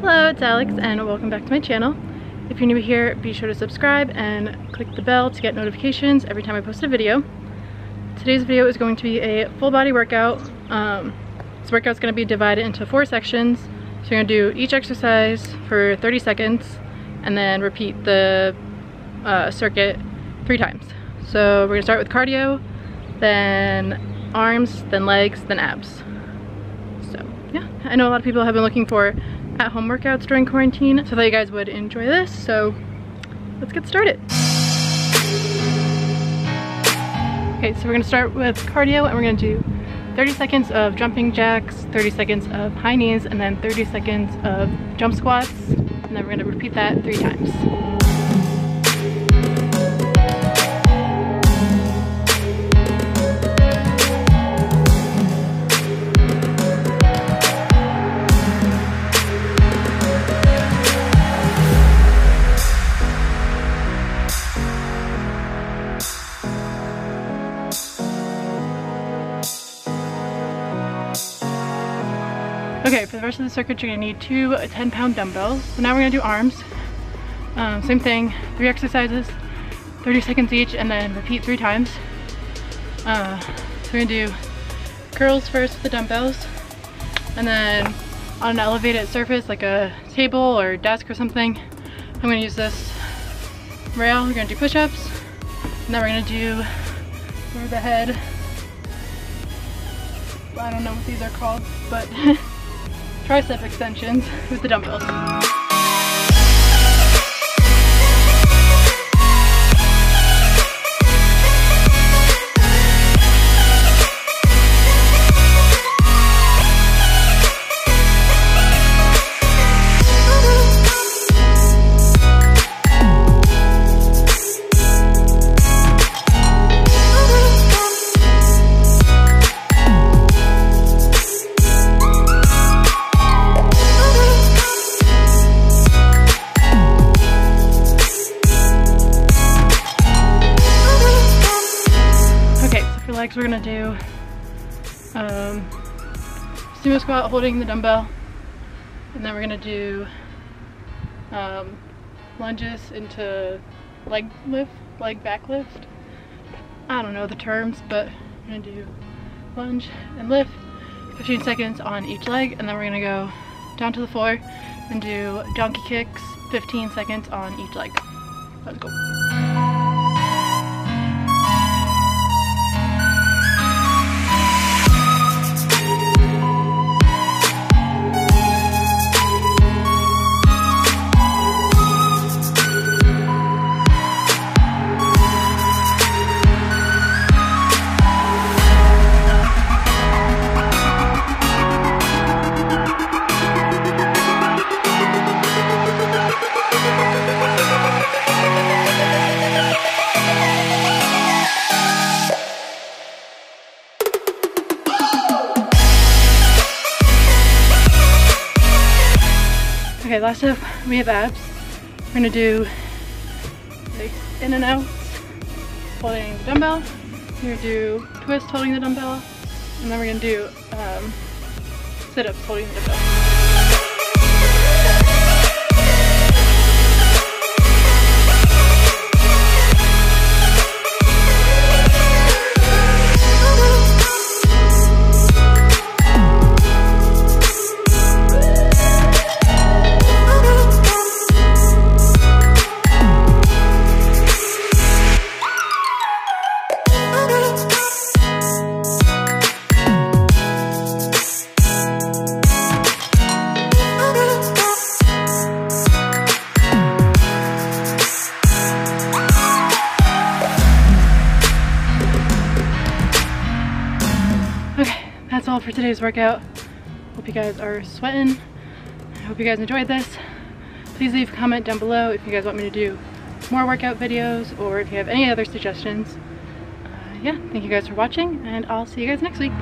Hello, it's Alex and welcome back to my channel. If you're new here, be sure to subscribe and click the bell to get notifications every time I post a video. Today's video is going to be a full body workout. This workout's going to be divided into 4 sections. So you're going to do each exercise for 30 seconds and then repeat the circuit 3 times. So we're going to start with cardio, then arms, then legs, then abs. So yeah, I know a lot of people have been looking for at-home workouts during quarantine, so I thought you guys would enjoy this, so let's get started. Okay, so we're gonna start with cardio and we're gonna do 30 seconds of jumping jacks, 30 seconds of high knees, and then 30 seconds of jump squats, and then we're gonna repeat that 3 times. Okay, for the rest of the circuit, you're gonna need 2 10-pound dumbbells. So now we're gonna do arms. Same thing, 3 exercises, 30 seconds each, and then repeat 3 times. So we're gonna do curls first with the dumbbells, and then on an elevated surface, like a table or desk or something, I'm gonna use this rail. We're gonna do push-ups, and then we're gonna do over the head. I don't know what these are called, but tricep extensions with the dumbbells. We're gonna do sumo squat holding the dumbbell, and then we're gonna do lunges into leg lift, leg back lift. I don't know the terms, but we're gonna do lunge and lift, 15 seconds on each leg, and then we're gonna go down to the floor and do donkey kicks, 15 seconds on each leg. Let's go. Okay, last up, we have abs. We're gonna do like in and out, holding the dumbbell. We're gonna do twist, holding the dumbbell. And then we're gonna do sit-ups, holding the dumbbell. That's all for today's workout. Hope you guys are sweating. I hope you guys enjoyed this. Please leave a comment down below if you guys want me to do more workout videos or if you have any other suggestions. Yeah, thank you guys for watching and I'll see you guys next week.